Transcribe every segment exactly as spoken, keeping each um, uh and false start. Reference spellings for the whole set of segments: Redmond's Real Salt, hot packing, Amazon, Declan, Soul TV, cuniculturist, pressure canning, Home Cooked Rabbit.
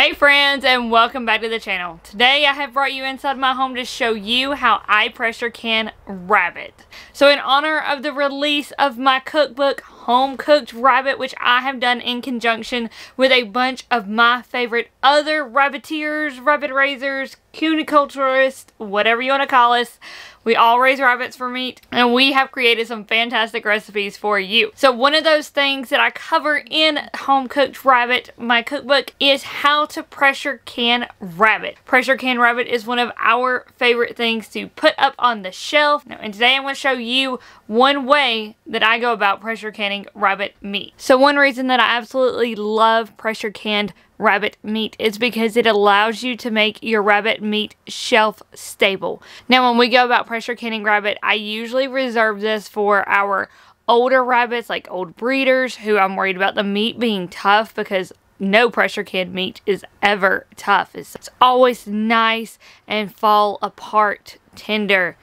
Hey friends, and welcome back to the channel. Today I have brought you inside my home to show you how I pressure can rabbit. So in honor of the release of my cookbook Home Cooked Rabbit, which I have done in conjunction with a bunch of my favorite other rabbiteers, rabbit raisers, cuniculturists, whatever you want to call us. We all raise rabbits for meat, and we have created some fantastic recipes for you. So one of those things that I cover in Home Cooked Rabbit, my cookbook, is how to pressure can rabbit. Pressure can rabbit is one of our favorite things to put up on the shelf. Now, and today I'm going to show you one way that I go about pressure canning rabbit meat. So one reason that I absolutely love pressure canned rabbit meat is because it allows you to make your rabbit meat shelf stable. Now when we go about pressure canning rabbit, I usually reserve this for our older rabbits, like old breeders, who I'm worried about the meat being tough, because no pressure canned meat is ever tough. It's, it's always nice and fall apart tender.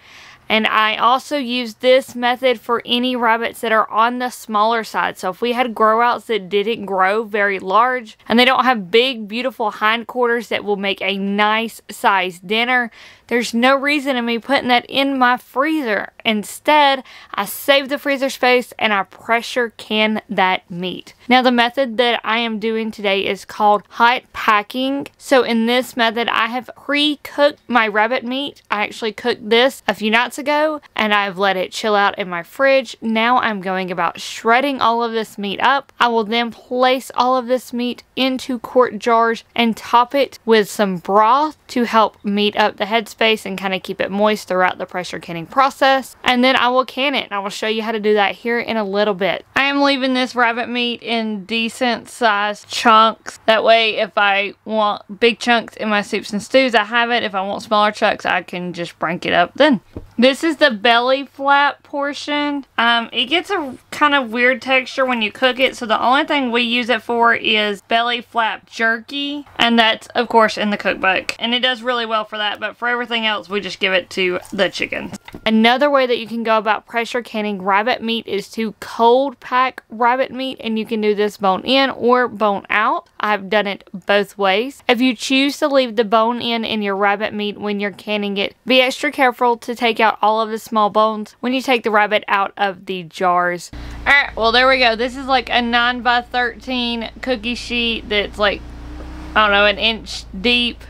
And I also use this method for any rabbits that are on the smaller side. So if we had grow outs that didn't grow very large and they don't have big, beautiful hindquarters that will make a nice sized dinner, there's no reason in me putting that in my freezer. Instead, I save the freezer space and I pressure can that meat. Now the method that I am doing today is called hot packing. So in this method, I have pre-cooked my rabbit meat. I actually cooked this a few nights ago and I've let it chill out in my fridge. Now I'm going about shredding all of this meat up. I will then place all of this meat into quart jars and top it with some broth to help meat up the headspace and kind of keep it moist throughout the pressure canning process. And then I will can it. And I will show you how to do that here in a little bit. I am leaving this rabbit meat in decent sized chunks. That way if I want big chunks in my soups and stews, I have it. If I want smaller chunks, I can just break it up then. This is the belly flap portion. Um, it gets a kind of weird texture when you cook it. So the only thing we use it for is belly flap jerky. And that's, of course, in the cookbook. And it does really well for that. But for everything else, we just give it to the chickens. Another way that you can go about pressure canning rabbit meat is to cold pack rabbit meat. And you can do this bone in or bone out. I've done it both ways. If you choose to leave the bone in in your rabbit meat when you're canning it, be extra careful to take out all of the small bones when you take the rabbit out of the jars. All right, well, there we go. This is like a nine by thirteen cookie sheet that's like, I don't know, an inch deep,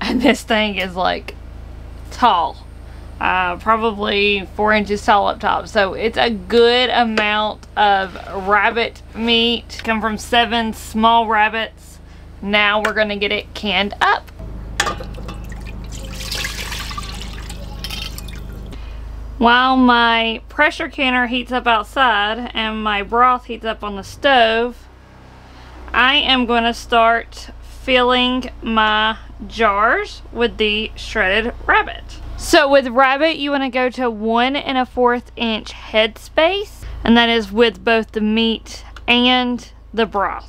and this thing is like tall, uh, probably four inches tall up top. So it's a good amount of rabbit meat. Come from seven small rabbits. Now we're gonna get it canned up. While my pressure canner heats up outside and my broth heats up on the stove, I am going to start filling my jars with the shredded rabbit. So with rabbit, you want to go to one and a fourth inch head space, and that is with both the meat and the broth.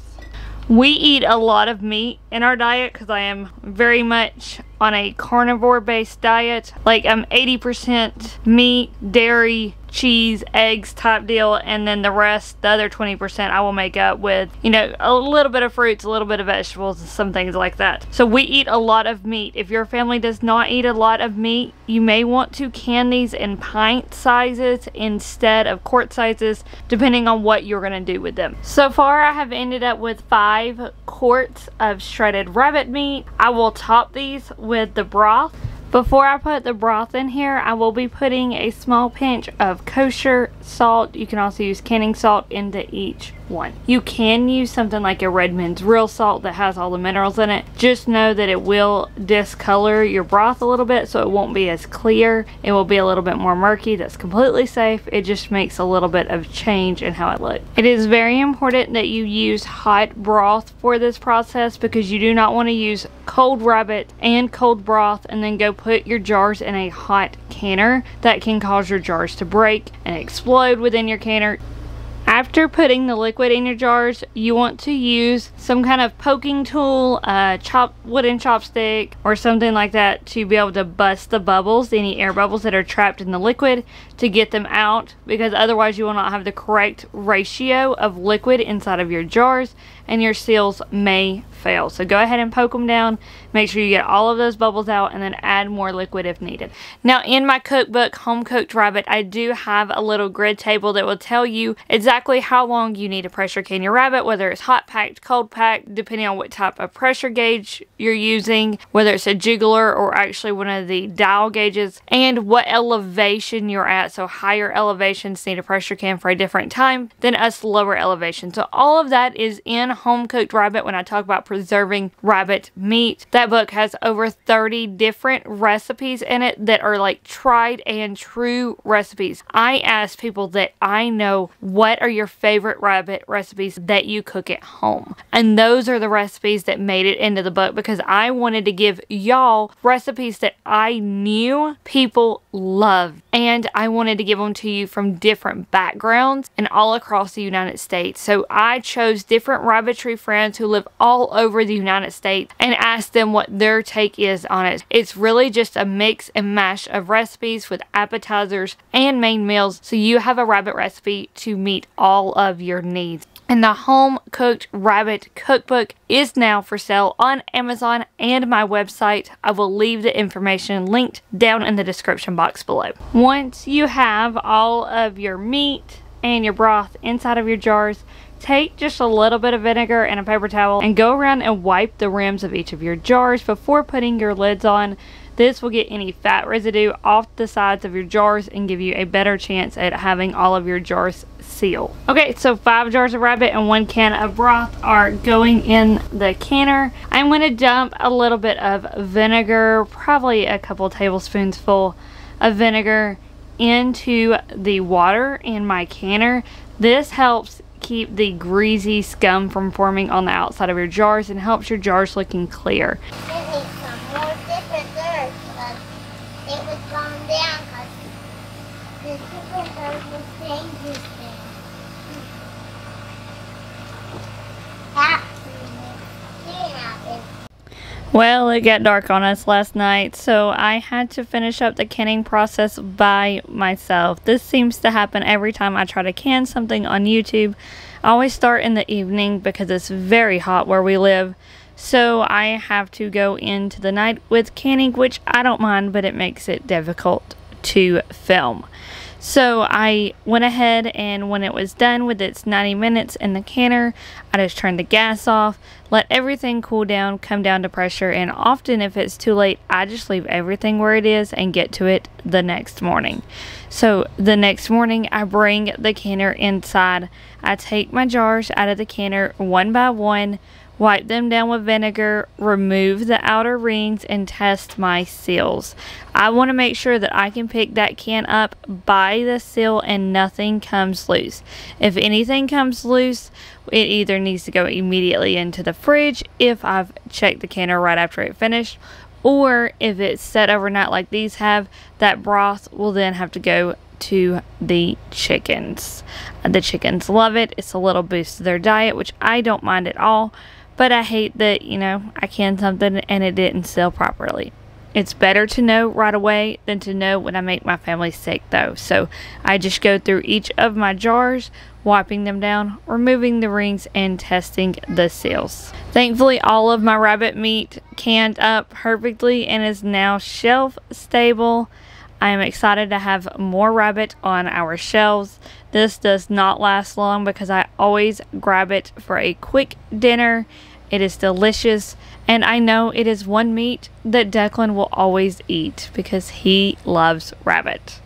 We eat a lot of meat in our diet because I am very much on a carnivore based diet. Like I'm eighty percent meat, dairy, cheese, eggs type deal, and then the rest, the other twenty percent, I will make up with, you know, a little bit of fruits, a little bit of vegetables, and some things like that. So we eat a lot of meat. If your family does not eat a lot of meat, you may want to can these in pint sizes instead of quart sizes, depending on what you're gonna do with them. So far I have ended up with five quarts of shredded rabbit meat. I will top these with With the broth. Before I put the broth in here, I will be putting a small pinch of kosher salt. You can also use canning salt into each one. You can use something like a Redmond's Real Salt that has all the minerals in it. Just know that it will discolor your broth a little bit, so it won't be as clear. It will be a little bit more murky. That's completely safe. It just makes a little bit of change in how it looks. It is very important that you use hot broth for this process, because you do not want to use cold rabbit and cold broth and then go put your jars in a hot canner. That can cause your jars to break and explode within your canner. After putting the liquid in your jars, you want to use some kind of poking tool, a chop, wooden chopstick or something like that, to be able to bust the bubbles, any air bubbles that are trapped in the liquid, to get them out, because otherwise you will not have the correct ratio of liquid inside of your jars, and your seals may fail. So go ahead and poke them down, make sure you get all of those bubbles out, and then add more liquid if needed. Now in my cookbook, Home Cooked Rabbit, I do have a little grid table that will tell you exactly how long you need to pressure can your rabbit, whether it's hot packed, cold packed, depending on what type of pressure gauge you're using, whether it's a jiggler or actually one of the dial gauges, and what elevation you're at. So higher elevations need a pressure can for a different time than us lower elevation. So all of that is in Home Cooked Rabbit when I talk about preserving rabbit meat. That book has over thirty different recipes in it that are like tried and true recipes. I asked people that I know, what are your favorite rabbit recipes that you cook at home? And those are the recipes that made it into the book, because I wanted to give y'all recipes that I knew people loved, and I wanted to give them to you from different backgrounds and all across the United States. So I chose different rabbitry friends who live all over the United States and asked them what their take is on it. It's really just a mix and mash of recipes with appetizers and main meals, so you have a rabbit recipe to meet all of your needs. And the Home Cooked Rabbit cookbook is now for sale on Amazon and my website. I will leave the information linked down in the description box below. Once you have all of your meat and your broth inside of your jars, take just a little bit of vinegar and a paper towel and go around and wipe the rims of each of your jars before putting your lids on. This will get any fat residue off the sides of your jars and give you a better chance at having all of your jars sealed. Okay, so five jars of rabbit and one can of broth are going in the canner. I'm going to dump a little bit of vinegar, probably a couple tablespoons full of vinegar, into the water in my canner. This helps keep the greasy scum from forming on the outside of your jars and helps your jars looking clear. Well, it got dark on us last night, so I had to finish up the canning process by myself. This seems to happen every time I try to can something on YouTube. I always start in the evening because it's very hot where we live, so I have to go into the night with canning, which I don't mind, but it makes it difficult to film. So I went ahead, and when it was done with its ninety minutes in the canner, I just turned the gas off, let everything cool down, come down to pressure, and often if it's too late, I just leave everything where it is and get to it the next morning. So the next morning, I bring the canner inside. I take my jars out of the canner one by one, wipe them down with vinegar, remove the outer rings, and test my seals. I want to make sure that I can pick that can up by the seal and nothing comes loose. If anything comes loose, it either needs to go immediately into the fridge if I've checked the canner right after it finished, or if it's set overnight like these have, that broth will then have to go to the chickens. The chickens love it. It's a little boost to their diet, which I don't mind at all. But I hate that, you know, I canned something and it didn't seal properly. It's better to know right away than to know when I make my family sick, though. So I just go through each of my jars, wiping them down, removing the rings, and testing the seals. Thankfully, all of my rabbit meat canned up perfectly and is now shelf stable. I am excited to have more rabbit on our shelves. This does not last long because I always grab it for a quick dinner. It is delicious, and I know it is one meat that Declan will always eat because he loves rabbit.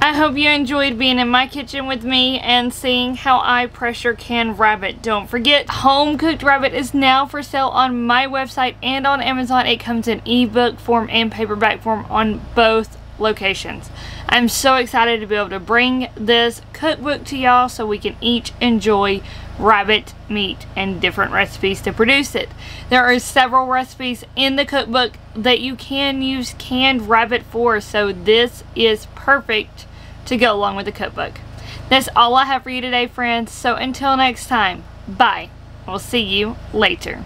I hope you enjoyed being in my kitchen with me and seeing how I pressure can rabbit. Don't forget, Home Cooked Rabbit is now for sale on my website and on Amazon. It comes in ebook form and paperback form on both locations. I'm so excited to be able to bring this cookbook to y'all so we can each enjoy rabbit meat and different recipes to produce it. There are several recipes in the cookbook that you can use canned rabbit for, so this is perfect to go along with the cookbook. That's all I have for you today, friends. So until next time, bye. We'll see you later.